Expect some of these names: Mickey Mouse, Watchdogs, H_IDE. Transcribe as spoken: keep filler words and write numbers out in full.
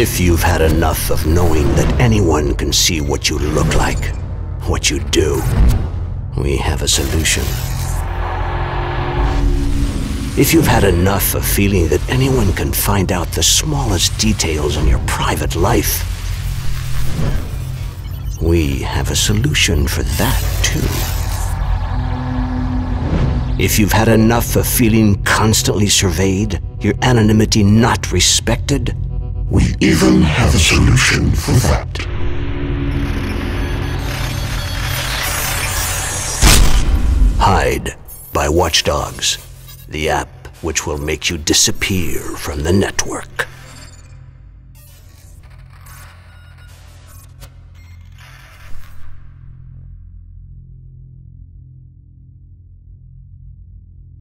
If you've had enough of knowing that anyone can see what you look like, what you do, we have a solution. If you've had enough of feeling that anyone can find out the smallest details in your private life, we have a solution for that too. If you've had enough of feeling constantly surveyed, your anonymity not respected, we even have a solution for that. Hide by Watchdogs, the app which will make you disappear from the network.